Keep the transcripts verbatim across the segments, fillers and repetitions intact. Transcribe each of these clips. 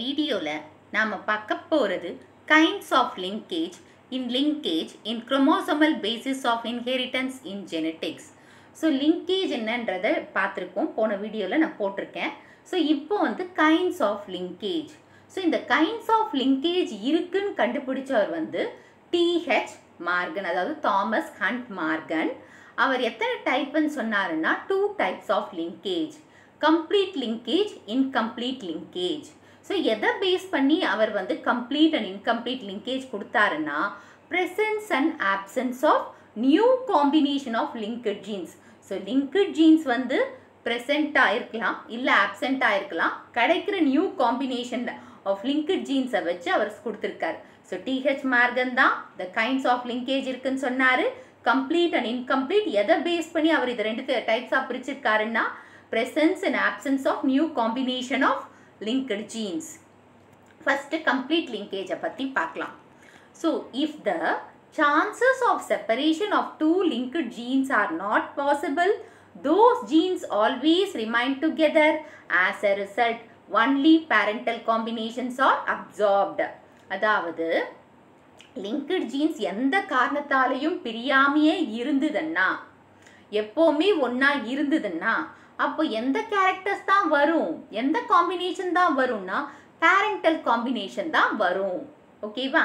வீடியோல நாம பார்க்க போறது kinds of linkage in linkage in chromosomal basis of inheritance in genetics. So linkage என்னன்றதை பார்த்திருக்கோம், போன வீடியோல நான் போட்டிருக்கேன். So இப்போ வந்து kinds of linkage. So இந்த kinds of linkage இருக்குன்னு கண்டுபிடிச்சவர் வந்து T H Morgan, அதாவது Thomas Hunt Morgan. அவர் எத்தனை டைப்னு சொன்னாருன்னா two types of linkage. Complete linkage, incomplete linkage. So எதை பேஸ் பண்ணி அவர் வந்து complete and incomplete linkage கொடுத்தாருன்னா presence and absence of new combination of linked genes. So linked genes வந்து present ஆயிருக்கலாம் இல்லை absent ஆயிருக்கலாம், கிடைக்கிற new combination of linked genes வச்சு அவர் கொடுத்திருக்கார். So T H Morgan தான் the kinds of linkage இருக்குன்னு சொன்னாரு. Complete and incomplete எதை பேஸ் பண்ணி அவர் இது ரெண்டு டைப்ஸாக பிரிச்சிருக்காருன்னா presence and absence of new combination of linked genes. First complete linkage பத்தி பார்க்கலாம். So if the chances of separation of two linked genes are not possible, those genes always remain together. As a result, only parental combinations are absorbed. அதாவது linked genes எந்த காரணத்தாலையும் பிரியாமையே இருந்ததுன்னா, எப்போவுமே ஒன்றா இருந்ததுன்னா, அப்போ எந்த கேரக்டர்ஸ் தான் வரும், எந்த காம்பினேஷன் தான் வரும்னா பேரண்டல் காம்பினேஷன் தான் வரும். ஓகேவா?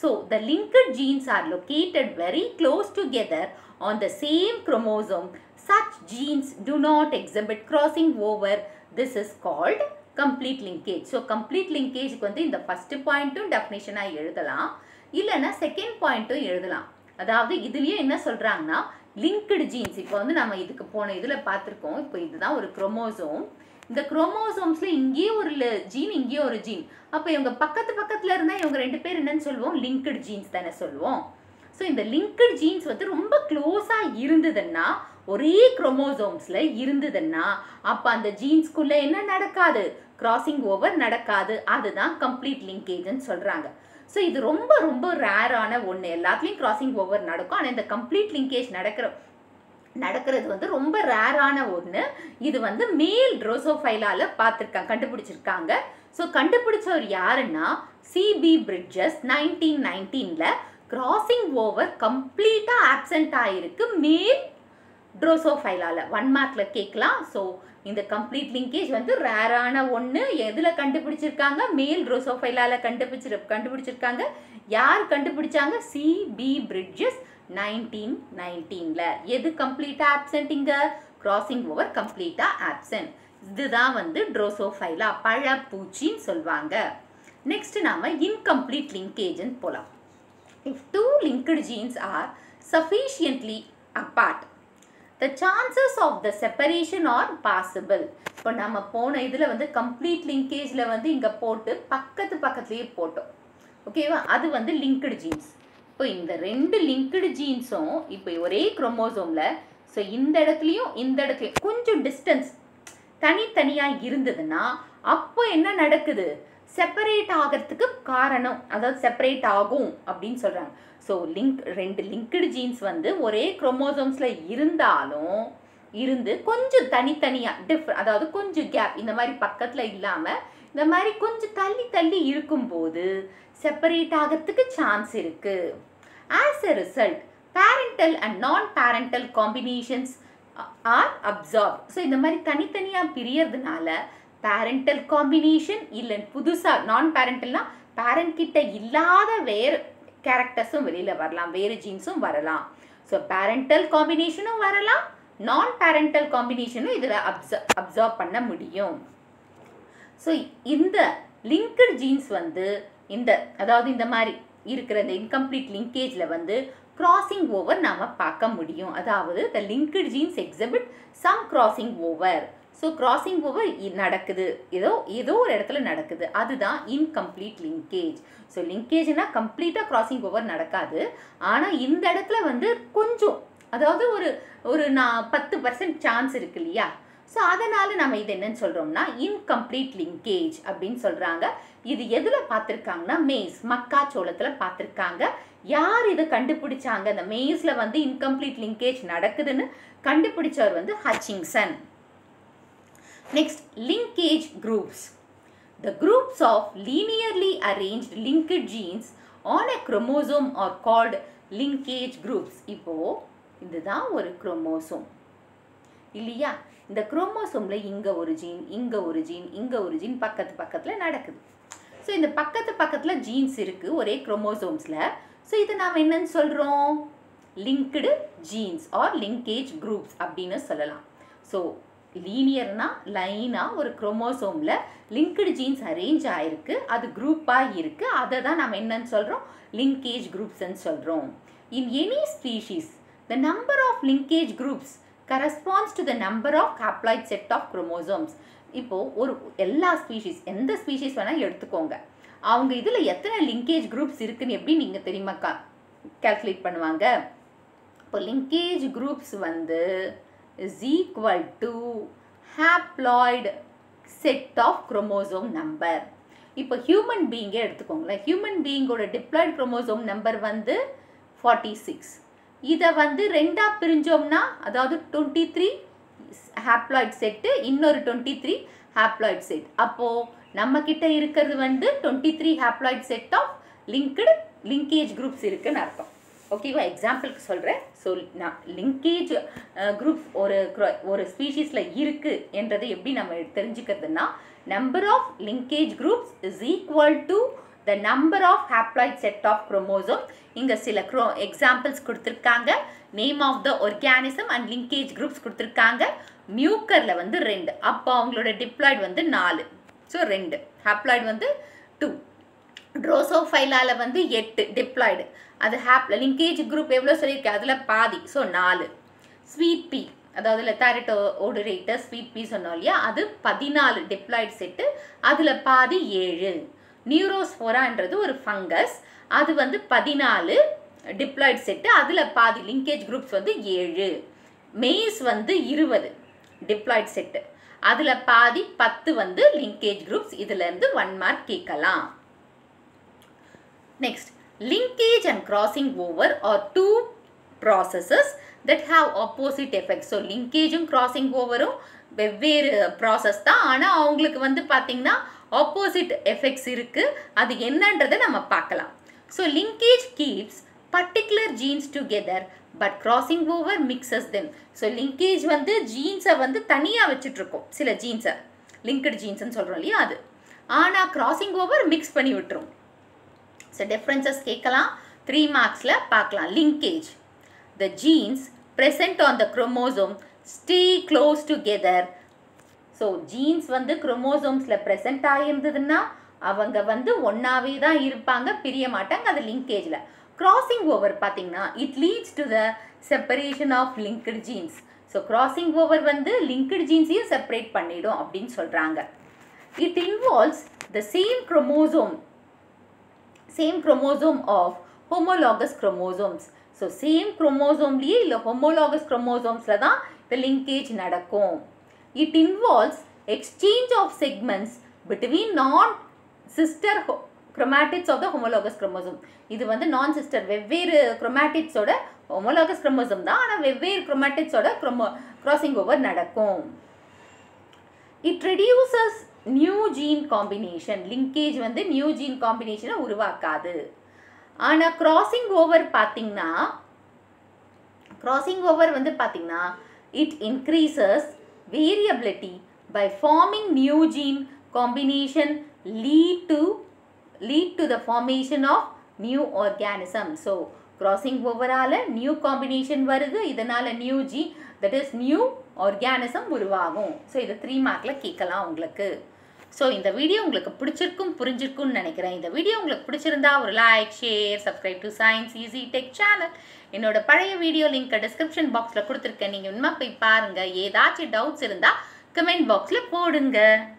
So the linked genes are located very close together on the same chromosome. Such genes do not exhibit crossing over. This is called complete linkage. So complete லிங்கேஜுக்கு வந்து இந்த ஃபஸ்ட்டு பாயிண்ட்டும் டெஃபினேஷனாக எழுதலாம், இல்லைன்னா செகண்ட் பாயிண்ட்டும் எழுதலாம். அதாவது இதுலேயும் என்ன சொல்கிறாங்கன்னா லிங்க்டு ஜீன்ஸ், இப்போ வந்து நம்ம இதுக்கு போன இதில் பார்த்துருக்கோம், இப்போ இதுதான் ஒரு குரோமோசோம், இந்த குரோமோசோம்ஸில் இங்கேயே ஒரு ஜீன் இங்கேயே ஒரு ஜீன், அப்போ இவங்க பக்கத்து பக்கத்தில் இருந்தால் இவங்க ரெண்டு பேர் என்னன்னு சொல்லுவோம், லிங்க்டு ஜீன்ஸ் தானே சொல்லுவோம். ஸோ இந்த லிங்க்டு ஜீன்ஸ் வந்து ரொம்ப க்ளோஸாக இருந்ததுன்னா, ஒரே குரோமோசோம்ஸில் இருந்ததுன்னா, அப்போ அந்த ஜீன்ஸ்குள்ளே என்ன நடக்காது, கிராசிங் ஓவர் நடக்காது. அதுதான் கம்ப்ளீட் லிங்கேஜ்ன்னு சொல்கிறாங்க. ஸோ இது ரொம்ப ரொம்ப ரேரான ஒன்று, எல்லாத்துலேயும் கிராசிங் ஓவர் நடக்கும், ஆனால் இந்த கம்ப்ளீட் லிங்கேஜ் நடக்கிற நடக்கிறது வந்து ரொம்ப ரேரான ஒன்று. இது வந்து மேல் ட்ரோசோஃபைலால பார்த்துருக்காங்க, கண்டுபிடிச்சிருக்காங்க. ஸோ கண்டுபிடிச்சவர் யாருன்னா சிபி பிரிட்ஜஸ், நைன்டீன் நைன்டீனில் கிராசிங் ஓவர் கம்ப்ளீட்டாக ஆப்சண்ட் ஆகிருக்கு மேல் ட்ரோசோஃபைலால. ஒன் மார்க்கில் கேட்கலாம். ஸோ இந்த கம்ப்ளீட் லிங்கேஜ் வந்து ரேரான ஒன்று, எதில் கண்டுபிடிச்சிருக்காங்க, மேல் ட்ரோசோஃபைலால கண்டுபிடிச்சி கண்டுபிடிச்சிருக்காங்க. யார் கண்டுபிடிச்சாங்க, சிபி பிரிட்ஜஸ் நைன்டீன் நைன்டீனில். எது கம்ப்ளீட்டாக ஆப்சன்ட், இங்கே கிராசிங் ஓவர் கம்ப்ளீட்டாக ஆப்சன்ட். இதுதான் வந்து ட்ரோசோஃபைலா, பழ பூச்சின்னு சொல்லுவாங்க. நெக்ஸ்ட் நாம இன்கம்ப்ளீட் லிங்கேஜ்ன்னு போகலாம். If two linked genes are sufficiently apart, the chances of the separation are possible. இப்போ நம்ம போன இதில் வந்து கம்ப்ளீட் லிங்கேஜில் வந்து இங்கே போட்டு பக்கத்து பக்கத்துலேயே போட்டோம். ஓகேவா? அது வந்து லிங்க்டு ஜீன்ஸ். இப்போ இந்த ரெண்டு லிங்க்டு ஜீன்ஸும் இப்போ ஒரே குரோமோசோமில், ஸோ இந்த இடத்துலையும் இந்த இடத்துலையும் கொஞ்சம் டிஸ்டன்ஸ் தனித்தனியாக இருந்ததுன்னா அப்போ என்ன நடக்குது, செப்பரேட் ஆகிறதுக்கு காரணம், அதாவது செப்பரேட் ஆகும் அப்படின்னு சொல்கிறாங்க. ஸோ லிங்க் ரெண்டு லிங்க்டு ஜீன்ஸ் வந்து ஒரே குரோமோசோம்ஸில் இருந்தாலும் இருந்து கொஞ்சம் தனித்தனியாக டிஃப்ரெண்ட், அதாவது கொஞ்சம் கேப் இந்த மாதிரி பக்கத்தில் இல்லாமல் இந்த மாதிரி கொஞ்சம் தள்ளி தள்ளி இருக்கும்போது செப்பரேட் ஆகிறதுக்கு சான்ஸ் இருக்குது. As a result, parental and non parental combinations are absorb. So இந்த மாதிரி தனித்தனியாக பிரியறதுனால பேரண்டல் காம்பினேஷன் இல்லை, புதுசாக நான் பேரண்டல்னால் பேரண்ட் கிட்ட இல்லாத வேறு கேரக்டர்ஸும் வெளியில் வரலாம், வேறு ஜீன்ஸும் வரலாம். ஸோ பேரண்டல் காம்பினேஷனும் வரலாம், நான் பேரண்டல் காம்பினேஷனும் இதில் அப்ச அப்சார்ப் பண்ண முடியும். ஸோ இந்த லிங்க்டு ஜீன்ஸ் வந்து இந்த அதாவது இந்த மாதிரி இருக்கிற இந்த இன்கம்ப்ளீட் லிங்கேஜில் வந்து கிராசிங் ஓவர் நாம் பார்க்க முடியும். அதாவது the linked genes exhibit some crossing over. So crossing over நடக்குது, ஏதோ ஏதோ ஒரு இடத்துல நடக்குது, அதுதான் இன்கம்ப்ளீட் லிங்கேஜ். ஸோ லிங்கேஜ்னால் கம்ப்ளீட்டாக கிராசிங் ஓவர் நடக்காது, ஆனால் இந்த இடத்துல வந்து கொஞ்சம் அதாவது ஒரு ஒரு நான் பத்து பர்சன்ட் சான்ஸ் இருக்கு இல்லையா, ஸோ அதனால் நம்ம இது என்னன்னு சொல்கிறோம்னா இன்கம்ப்ளீட் லிங்கேஜ் அப்படின்னு சொல்கிறாங்க. இது எதில் பார்த்துருக்காங்கன்னா மேஸ், மக்காச்சோளத்தில் பார்த்துருக்காங்க. யார் இதை கண்டுபிடிச்சாங்க, அந்த மேஸில் வந்து இன்கம்ப்ளீட் லிங்கேஜ் நடக்குதுன்னு கண்டுபிடிச்சவர் வந்து ஹச்சிங்சன். Next, linkage groups. The groups of linearly arranged linked genes on a chromosome are called linkage groups. இப்போ இதுதான் ஒரு குரோமோசோம் இல்லையா? இந்த குரோமோசோம்ல இங்க ஒரு ஜீன், இங்க ஒரு ஜீன், இங்க ஒரு ஜீன் பக்கத்து பக்கத்துல நடக்குது. சோ இந்த பக்கத்து பக்கத்துல ஜீன்ஸ் இருக்கு ஒரே குரோமோசோம்ஸ்ல. சோ இத நாம என்னன்னு சொல்றோம்? Linked genes or linkage groups அப்படினு சொல்லலாம். சோ லீனியர்னா லைனா ஒரு குரோமோசோம்ல லிங்க்டு ஜீன்ஸ் அரேஞ்ச் ஆயிருக்கு, அது குரூப்பா இருக்கு, அதை தான் நாம என்னன்னு சொல்றோம்? லிங்கேஜ் குரூப்ஸ்ன்னு சொல்றோம். In any species the number of linkage groups corresponds to the number of haploid set of chromosomes. இப்போ ஒரு எல்லா ஸ்பீஷீஸ், எந்த ஸ்பீஷீஸ் வேணா எடுத்துக்கோங்க, அவங்க இதுல எத்தனை லிங்கேஜ் குரூப்ஸ் இருக்குன்னு எப்படி நீங்க தெரியுமா கால்குலேட் பண்ணுவாங்க? இப்போ லிங்கேஜ் குரூப்ஸ் வந்து is equal to haploid set of chromosome number. இப்போ ஹியூமன் பீயிங்கே எடுத்துக்கோங்களேன், ஹியூமன் பீயிங்கோட டிப்ளாய்ட் குரோமோசோம் நம்பர் வந்து forty-six. இதை வந்து ரெண்டா பிரிஞ்சோம்னா அதாவது டுவெண்ட்டி த்ரீ ஹேப்ளாய்ட் செட்டு இன்னொரு டுவெண்ட்டி த்ரீ ஹேப்ளாய்ட் செட். அப்போது நம்மக்கிட்ட இருக்கிறது வந்து twenty three haploid set of linked linkage groups இருக்குன்னு அர்த்தம். ஓகேவா? எக்ஸாம்பிளுக்கு சொல்கிறேன். ஸோ நான் லிங்கேஜ் குரூப் ஒரு ஒரு ஸ்பீஷீஸில் இருக்குது என்றதை எப்படி நம்ம தெரிஞ்சுக்கிறதுனா, number of linkage groups is equal to the number of haploid set of chromosome. இங்கே சில க்ரோ எக்ஸாம்பிள்ஸ் கொடுத்துருக்காங்க. Name of the organism and linkage groups கொடுத்துருக்காங்க. மியூக்கரில் வந்து ரெண்டு, அப்போ அவங்களோட டிப்ளாய்ட் வந்து நாலு, ஸோ ரெண்டு ஹேப்ளாய்ட் வந்து டூ. ட்ரோசோஃபைலாவில் வந்து எட்டு டிப்ளாய்டு, அது ஹேப்ல லிங்கேஜ் குரூப் எவ்வளோ சொல்லியிருக்கேன் அதில் பாதி, ஸோ நாலு. ஸ்வீட் பீ அதாவது லெத்தாரிட்டோ ஓடுரேட்டர் ஸ்வீட் பீ சொன்னோம் இல்லையா, அது பதினாலு டிப்ளாய்டு செட்டு, அதில் பாதி ஏழு. நியூரோஸ்போரான்றது ஒரு ஃபங்கஸ், அது வந்து பதினாலு டிப்ளாய்டு செட்டு, அதில் பாதி லிங்கேஜ் குரூப்ஸ் வந்து ஏழு. மெய்ஸ் வந்து இருபது டிப்ளாய்டு செட்டு, அதில் பாதி பத்து வந்து லிங்கேஜ் குரூப்ஸ். இதுலேருந்து ஒன் மார்க் கேட்கலாம். Next, linkage and crossing over are two processes that have opposite effects. So linkage and crossing over are வெவ்வேறு process தான், ஆனால் அவங்களுக்கு வந்து பார்த்தீங்கன்னா opposite effects இருக்கு. அது என்னன்றதை நம்ம பார்க்கலாம். So linkage keeps particular genes together but crossing over mixes them. So linkage வந்து ஜீன்ஸை வந்து தனியாக வச்சுட்ருக்கோம், சில ஜீன்ஸை linked ஜீன்ஸ்ன்னு சொல்கிறோம் இல்லையா, அது ஆனால் crossing over மிக்ஸ் பண்ணி விட்டுரும். So differences கேட்கலாம், three marksல பார்க்கலாம். Linkage. The genes present on the chromosome stay close together. So genes வந்து chromosomes-ல present ஆகிருந்ததுன்னா அவங்க வந்து ஒன்னாவே தான் இருப்பாங்க, பிரிய மாட்டாங்க, அது linkage-ல. Crossing over பார்த்தீங்கன்னா it leads to the separation of linked genes. So crossing over வந்து linked genes-ஐயும் separate பண்ணிடும் அப்படின்னு சொல்றாங்க. It involves the same chromosome same chromosome of homologous chromosomes. So same chromosome liye illa homologous chromosomes la dhaan the linkage nadakkum. It involves exchange of segments between non sister chromatids of the homologous chromosome. Idu vandu non sister vevveru chromatids oda homologous chromosome dhaan, ana vevveru chromatids oda crossing over nadakkum. It reduces new gene combination. Linkage வந்து new gene காம்பினேஷனை உருவாக்காது. ஆனால் crossing over பார்த்தீங்கன்னா crossing over வந்து பார்த்தீங்கன்னா it increases variability by forming new gene combination lead to lead to the formation of new organism. So crossing ஓவரால் new combination வருது, இதனால் new gene that is new organism உருவாகும். So இதை three மார்க்கில் கேட்கலாம் உங்களுக்கு. ஸோ இந்த வீடியோ உங்களுக்கு பிடிச்சிருக்கும், புரிஞ்சிருக்கும்னு நினைக்கிறேன். இந்த வீடியோ உங்களுக்கு பிடிச்சிருந்தா ஒரு like, share, subscribe to science easy tech channel. என்னோட பழைய வீடியோ லிங்க்கை டிஸ்கிரிப்ஷன் பாக்ஸில் கொடுத்துருக்கேன், நீங்கள் இன்னும் போய் பாருங்கள். ஏதாச்சும் டவுட்ஸ் இருந்தால் கமெண்ட் பாக்ஸில் போடுங்க.